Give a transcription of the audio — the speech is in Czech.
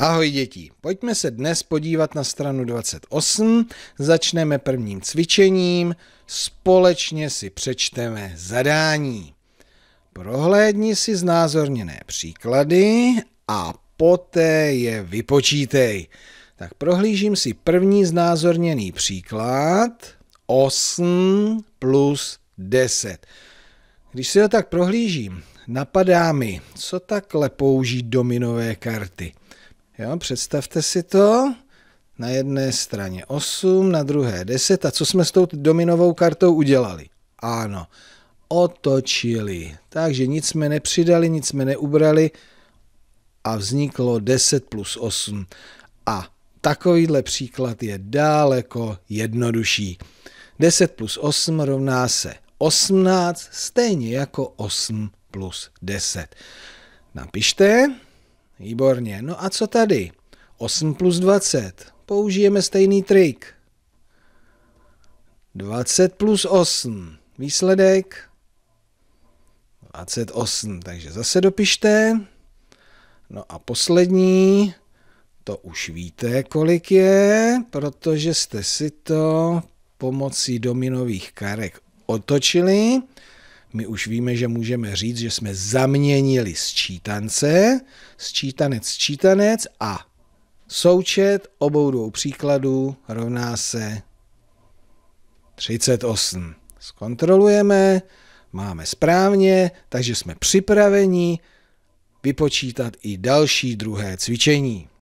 Ahoj děti, pojďme se dnes podívat na stranu 28, začneme prvním cvičením, společně si přečteme zadání. Prohlédni si znázorněné příklady a poté je vypočítej. Tak prohlížím si první znázorněný příklad, 8 plus 10. Když si ho tak prohlížím, napadá mi, co takhle použít dominové karty. Jo, představte si to, na jedné straně 8, na druhé 10. A co jsme s tou dominovou kartou udělali? Ano, otočili. Takže nic jsme nepřidali, nic jsme neubrali a vzniklo 10 plus 8. A takovýhle příklad je daleko jednodušší. 10 plus 8 rovná se 18, stejně jako 8 plus 10. Napište. Výborně. No a co tady? 8 plus 20. Použijeme stejný trik. 20 plus 8. Výsledek? 28. Takže zase dopište. No a poslední. To už víte, kolik je, protože jste si to pomocí dominových karek otočili. My už víme, že můžeme říct, že jsme zaměnili sčítance, sčítanec a součet obou dvou příkladů rovná se 38. Zkontrolujeme, máme správně, takže jsme připraveni vypočítat i další druhé cvičení.